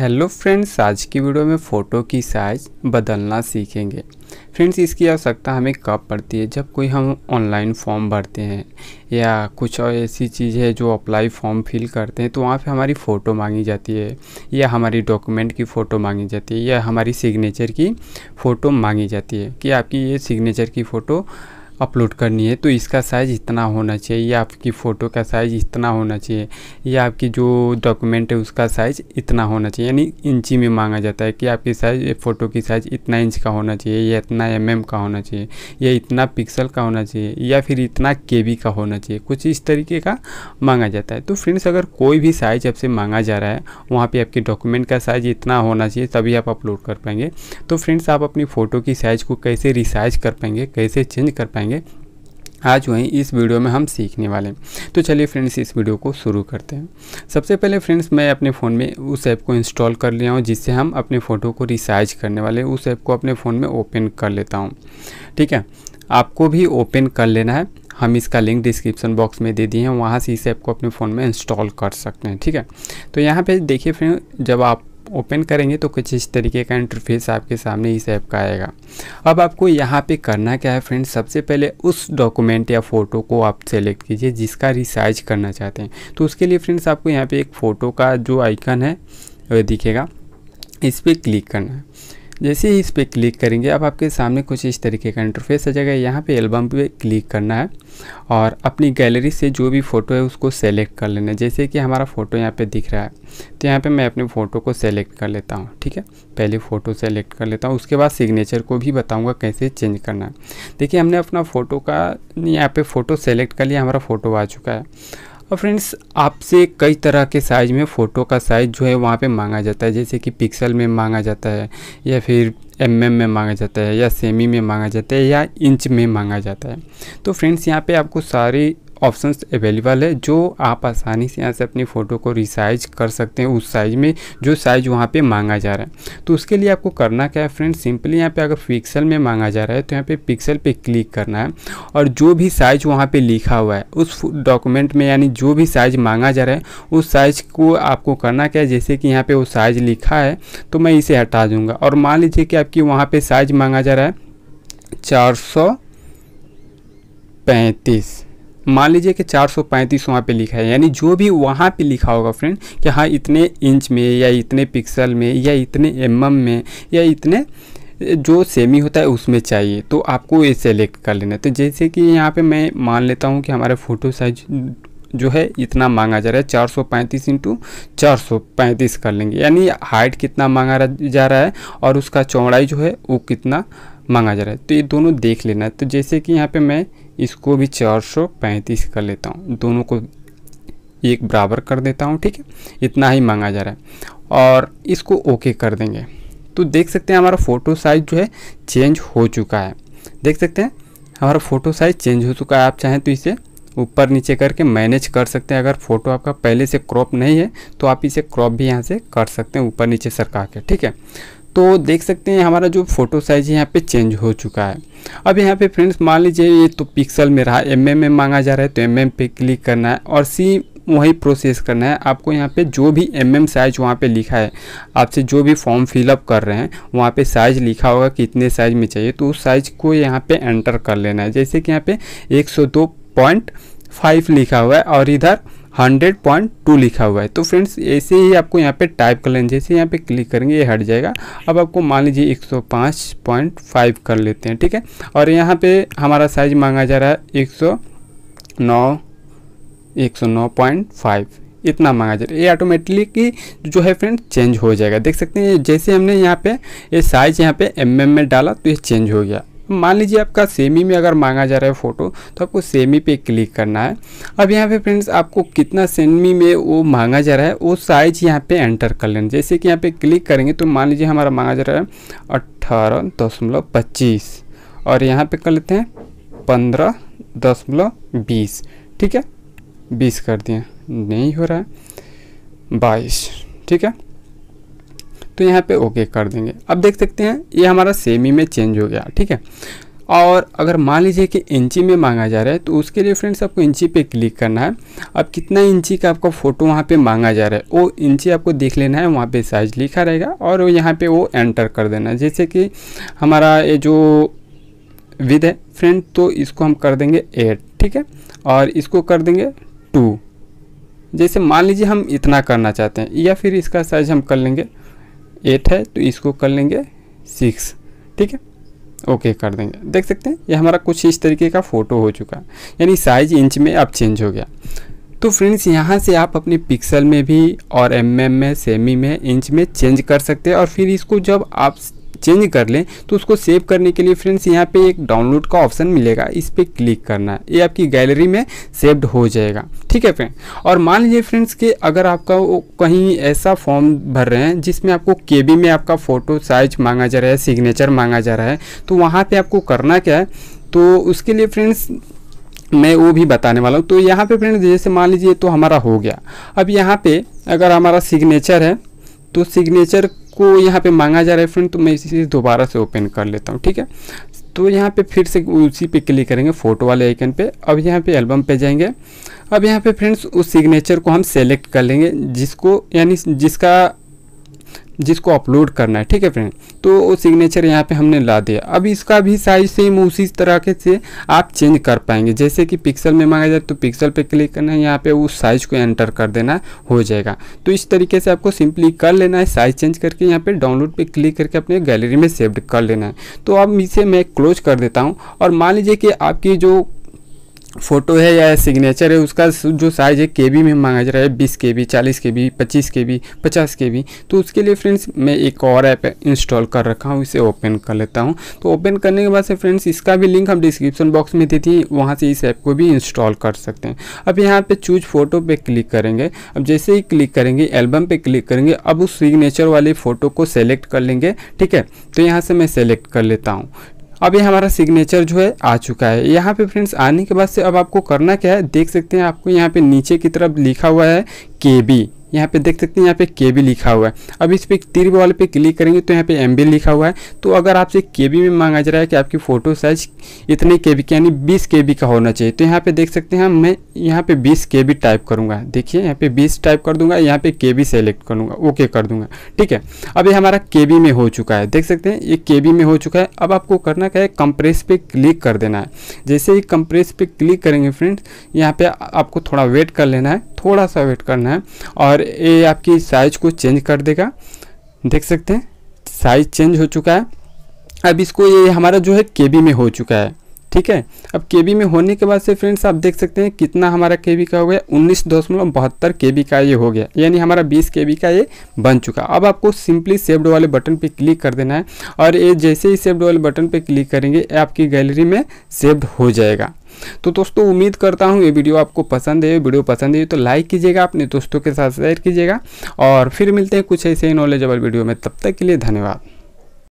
Hello friends, आज की video में फ़ोटो की साइज़ बदलना सीखेंगे। फ्रेंड्स, इसकी आवश्यकता हमें कब पड़ती है? जब कोई हम ऑनलाइन फॉर्म भरते हैं या कुछ और ऐसी चीज़ है जो अप्लाई फॉर्म फिल करते हैं, तो वहाँ पे हमारी फ़ोटो मांगी जाती है या हमारी डॉक्यूमेंट की फ़ोटो मांगी जाती है या हमारी सिग्नेचर की फ़ोटो मांगी जाती है कि आपकी ये सिग्नेचर की फ़ोटो अपलोड करनी है तो इसका साइज़ इतना होना चाहिए या आपकी फ़ोटो का साइज़ इतना होना चाहिए या आपकी जो डॉक्यूमेंट है उसका साइज़ इतना होना चाहिए। यानी इंची में मांगा जाता है कि आपकी साइज़ फ़ोटो की साइज़ इतना इंच का होना चाहिए या इतना mm का होना चाहिए या इतना पिक्सल का होना चाहिए या फिर इतना KB का होना चाहिए। कुछ इस तरीके का मांगा जाता है। तो फ्रेंड्स, अगर कोई भी साइज़ आपसे मांगा जा रहा है, वहाँ पर आपके डॉक्यूमेंट का साइज़ इतना होना चाहिए तभी आप अपलोड कर पाएंगे। तो फ्रेंड्स, आप अपनी फ़ोटो की साइज़ को कैसे रिसाइज कर पाएंगे, कैसे चेंज कर पाएंगे, आज वहीं इस वीडियो में हम सीखने वाले हैं। तो चलिए फ्रेंड्स, इस वीडियो को शुरू करते हैं। सबसे पहले फ्रेंड्स, मैं अपने फ़ोन में उस ऐप को इंस्टॉल कर लिया हूँ जिससे हम अपने फ़ोटो को रिसाइज करने वाले हैं। उस ऐप को अपने फ़ोन में ओपन कर लेता हूँ। ठीक है, आपको भी ओपन कर लेना है। हम इसका लिंक डिस्क्रिप्शन बॉक्स में दे दिए हैं, वहाँ से इस ऐप को अपने फ़ोन में इंस्टॉल कर सकते हैं। ठीक है, तो यहाँ पर देखिए फ्रेंड, जब आप ओपन करेंगे तो कुछ इस तरीके का इंटरफेस आपके सामने इस ऐप का आएगा। अब आपको यहाँ पे करना क्या है फ्रेंड्स, सबसे पहले उस डॉक्यूमेंट या फ़ोटो को आप सेलेक्ट कीजिए जिसका रिसाइज करना चाहते हैं। तो उसके लिए फ्रेंड्स, आपको यहाँ पे एक फ़ोटो का जो आइकन है वह दिखेगा, इस पर क्लिक करना है। जैसे ही इस पर क्लिक करेंगे, अब आपके सामने कुछ इस तरीके का इंटरफेस आ जाएगा। यहाँ पे एल्बम पे क्लिक करना है और अपनी गैलरी से जो भी फ़ोटो है उसको सेलेक्ट कर लेना है। जैसे कि हमारा फ़ोटो यहाँ पे दिख रहा है, तो यहाँ पे मैं अपने फ़ोटो को सेलेक्ट कर लेता हूँ। ठीक है, पहले फ़ोटो सेलेक्ट कर लेता हूँ, उसके बाद सिग्नेचर को भी बताऊँगा कैसे चेंज करना है। देखिए, हमने अपना फ़ोटो का यहाँ पर फ़ोटो सेलेक्ट कर लिया, हमारा फ़ोटो आ चुका है। और फ्रेंड्स, आपसे कई तरह के साइज़ में फ़ोटो का साइज़ जो है वहाँ पे मांगा जाता है, जैसे कि पिक्सल में मांगा जाता है या फिर mm में मांगा जाता है या सेमी में मांगा जाता है या इंच में मांगा जाता है। तो फ्रेंड्स, यहाँ पे आपको सारी ऑप्शंस अवेलेबल है जो आप आसानी से यहाँ से अपनी फ़ोटो को रिसाइज कर सकते हैं उस साइज़ में जो साइज़ वहाँ पे मांगा जा रहा है। तो उसके लिए आपको करना क्या है फ्रेंड्स, सिंपली यहाँ पे अगर पिक्सल में मांगा जा रहा है तो यहाँ पे पिक्सल पे क्लिक करना है और जो भी साइज़ वहाँ पे लिखा हुआ है उस डॉक्यूमेंट में, यानी जो भी साइज़ मांगा जा रहा है उस साइज़ को आपको करना क्या है। जैसे कि यहाँ पर वो साइज़ लिखा है तो मैं इसे हटा दूँगा और मान लीजिए कि आपकी वहाँ पर साइज़ मांगा जा रहा है 435, मान लीजिए कि 435 वहाँ पे लिखा है, यानी जो भी वहाँ पे लिखा होगा फ्रेंड कि हाँ इतने इंच में या इतने पिक्सल में या इतने mm में या इतने जो सेमी होता है उसमें चाहिए, तो आपको ये सेलेक्ट कर लेना है। तो जैसे कि यहाँ पे मैं मान लेता हूँ कि हमारा फ़ोटो साइज जो है इतना मांगा जा रहा है, 435 × 435 कर लेंगे, यानी हाइट कितना मांगा जा रहा है और उसका चौड़ाई जो है वो कितना मांगा जा रहा है, तो ये दोनों देख लेना है। तो जैसे कि यहाँ पे मैं इसको भी 435 कर लेता हूँ, दोनों को एक बराबर कर देता हूँ। ठीक है, इतना ही मांगा जा रहा है और इसको ओके कर देंगे। तो देख सकते हैं हमारा फ़ोटो साइज़ जो है चेंज हो चुका है। देख सकते हैं हमारा फ़ोटो साइज़ चेंज हो चुका है। आप चाहें तो इसे ऊपर नीचे करके मैनेज कर सकते हैं। अगर फ़ोटो आपका पहले से क्रॉप नहीं है तो आप इसे क्रॉप भी यहाँ से कर सकते हैं, ऊपर नीचे सरका के। ठीक है, तो देख सकते हैं हमारा जो फ़ोटो साइज़ है यहाँ पे चेंज हो चुका है। अब यहाँ पे फ्रेंड्स, मान लीजिए ये तो पिक्सल में रहा, mm में मांगा जा रहा है तो mm पे क्लिक करना है और सेम वही प्रोसेस करना है। आपको यहाँ पे जो भी mm साइज़ वहाँ पे लिखा है, आपसे जो भी फॉर्म फिलअप कर रहे हैं वहाँ पे साइज़ लिखा होगा कि इतने साइज़ में चाहिए, तो उस साइज़ को यहाँ पे एंटर कर लेना है। जैसे कि यहाँ पे 102.5 लिखा हुआ है और इधर 100.2 लिखा हुआ है। तो फ्रेंड्स, ऐसे ही आपको यहाँ पे टाइप कर लेना। जैसे यहाँ पे क्लिक करेंगे ये हट जाएगा। अब आपको मान लीजिए 105.5 कर लेते हैं। ठीक है, और यहाँ पे हमारा साइज मांगा जा रहा है 109.5, इतना मांगा जा रहा है। ये ऑटोमेटिकली जो है फ्रेंड चेंज हो जाएगा। देख सकते हैं जैसे हमने यहाँ पे ये साइज़ यहाँ पे mm में डाला तो ये चेंज हो गया। मान लीजिए आपका सेमी में अगर मांगा जा रहा है फ़ोटो तो आपको सेमी पे क्लिक करना है। अब यहाँ पे फ्रेंड्स, आपको कितना सेमी में वो मांगा जा रहा है वो साइज़ यहाँ पे एंटर कर लेना। जैसे कि यहाँ पे क्लिक करेंगे तो मान लीजिए हमारा मांगा जा रहा है 18.25 और यहाँ पे कर लेते हैं 15.20। ठीक है, 20 कर दिए, नहीं हो रहा है 22। ठीक है, तो यहाँ पे ओके कर देंगे। अब देख सकते हैं ये हमारा सेमी में चेंज हो गया। ठीक है, और अगर मान लीजिए कि इंची में मांगा जा रहा है तो उसके लिए फ्रेंड्स आपको इंची पे क्लिक करना है। अब कितना इंची का आपका फ़ोटो वहाँ पे मांगा जा रहा है वो इंची आपको देख लेना है, वहाँ पे साइज लिखा रहेगा और यहाँ पे वो एंटर कर देना है। जैसे कि हमारा ये जो विड्थ है फ्रेंड तो इसको हम कर देंगे 8, ठीक है, और इसको कर देंगे 2। जैसे मान लीजिए हम इतना करना चाहते हैं या फिर इसका साइज हम कर लेंगे 8 है तो इसको कर लेंगे 6, ठीक है, ओके कर देंगे। देख सकते हैं ये हमारा कुछ इस तरीके का फ़ोटो हो चुका है, यानी साइज इंच में अब चेंज हो गया। तो फ्रेंड्स यहाँ से आप अपने पिक्सल में भी और mm में, सेमी में, इंच में चेंज कर सकते हैं। और फिर इसको जब आप चेंज कर लें तो उसको सेव करने के लिए फ्रेंड्स यहाँ पे एक डाउनलोड का ऑप्शन मिलेगा, इस पर क्लिक करना है, ये आपकी गैलरी में सेव्ड हो जाएगा, ठीक है फ्रेंड। और मान लीजिए फ्रेंड्स कि अगर आपका कहीं ऐसा फॉर्म भर रहे हैं जिसमें आपको केबी में आपका फ़ोटो साइज मांगा जा रहा है, सिग्नेचर मांगा जा रहा है, तो वहाँ पर आपको करना क्या है तो उसके लिए फ्रेंड्स मैं वो भी बताने वाला हूँ। तो यहाँ पर फ्रेंड्स जैसे मान लीजिए तो हमारा हो गया। अब यहाँ पर अगर हमारा सिग्नेचर है तो सिग्नेचर को यहाँ पे मांगा जा रहा है फ्रेंड, तो मैं इसे दोबारा से ओपन कर लेता हूँ, ठीक है। तो यहाँ पे फिर से उसी पे क्लिक करेंगे फ़ोटो वाले आइकन पे। अब यहाँ पे एल्बम पे जाएंगे। अब यहाँ पे फ्रेंड्स उस सिग्नेचर को हम सेलेक्ट कर लेंगे जिसको यानी जिसको अपलोड करना है, ठीक है फ्रेंड। तो वो सिग्नेचर यहाँ पे हमने ला दिया। अब इसका भी साइज सेम उसी तरह के से आप चेंज कर पाएंगे। जैसे कि पिक्सल में मांगा जाए तो पिक्सल पे क्लिक करना है, यहाँ पे उस साइज़ को एंटर कर देना हो जाएगा। तो इस तरीके से आपको सिंपली कर लेना है, साइज चेंज करके यहाँ पे डाउनलोड पे क्लिक करके अपने गैलरी में सेव कर लेना है। तो अब इसे मैं क्लोज कर देता हूँ। और मान लीजिए कि आपकी जो फ़ोटो है या सिग्नेचर है उसका जो साइज़ है केबी में मांगा जा रहा है 20 KB, 40 KB, 25 KB, 50 KB। तो उसके लिए फ्रेंड्स मैं एक और ऐप इंस्टॉल कर रखा हूँ, इसे ओपन कर लेता हूँ। तो ओपन करने के बाद से फ्रेंड्स इसका भी लिंक हम डिस्क्रिप्शन बॉक्स में देती हैं, वहाँ से इस ऐप को भी इंस्टॉल कर सकते हैं। अब यहाँ पर चूज फ़ोटो पर क्लिक करेंगे। अब जैसे ही क्लिक करेंगे एल्बम पर क्लिक करेंगे, अब उस सिग्नेचर वाली फ़ोटो को सेलेक्ट कर लेंगे, ठीक है। तो यहाँ से मैं सेलेक्ट कर लेता हूँ। अब ये हमारा सिग्नेचर जो है आ चुका है। यहाँ पे फ्रेंड्स आने के बाद से अब आपको करना क्या है देख सकते हैं, आपको यहाँ पे नीचे की तरफ लिखा हुआ है केबी, यहाँ पे देख सकते हैं यहाँ पे केबी लिखा हुआ है। अब इस पे तीर वाले पे क्लिक करेंगे तो यहाँ पे एमबी लिखा हुआ है। तो अगर आपसे केबी में मांगा जा रहा है कि आपकी फ़ोटो साइज इतने केबी का यानी 20 KB का होना चाहिए, तो यहाँ पे देख सकते हैं मैं यहाँ पे 20 KB टाइप करूँगा। देखिए यहाँ पे 20 टाइप कर दूंगा, यहाँ पे केबी सेलेक्ट करूँगा, ओके कर दूंगा, ठीक है। अब ये हमारा केबी में हो चुका है, देख सकते हैं ये केबी में हो चुका है। अब आपको करना क्या है कंप्रेस पे क्लिक कर देना है। जैसे ही कंप्रेस पे क्लिक करेंगे फ्रेंड्स यहाँ पे आपको थोड़ा वेट कर लेना है, थोड़ा सा वेट करना है और ये आपकी साइज़ को चेंज कर देगा। देख सकते हैं साइज चेंज हो चुका है। अब इसको ये हमारा जो है केबी में हो चुका है, ठीक है। अब केबी में होने के बाद से फ्रेंड्स आप देख सकते हैं कितना हमारा केबी का हो गया 19.72 KB का ये हो गया, यानी हमारा 20 KB का ये बन चुका। अब आपको सिंपली सेव्ड वाले बटन पे क्लिक कर देना है और ये जैसे ही सेव्ड वाले बटन पे क्लिक करेंगे आपकी गैलरी में सेव्ड हो जाएगा। तो दोस्तों उम्मीद करता हूँ ये वीडियो आपको पसंद है। वीडियो पसंद है तो लाइक कीजिएगा, अपने दोस्तों के साथ शेयर कीजिएगा और फिर मिलते हैं कुछ ऐसे नॉलेजेबल वीडियो में। तब तक के लिए धन्यवाद।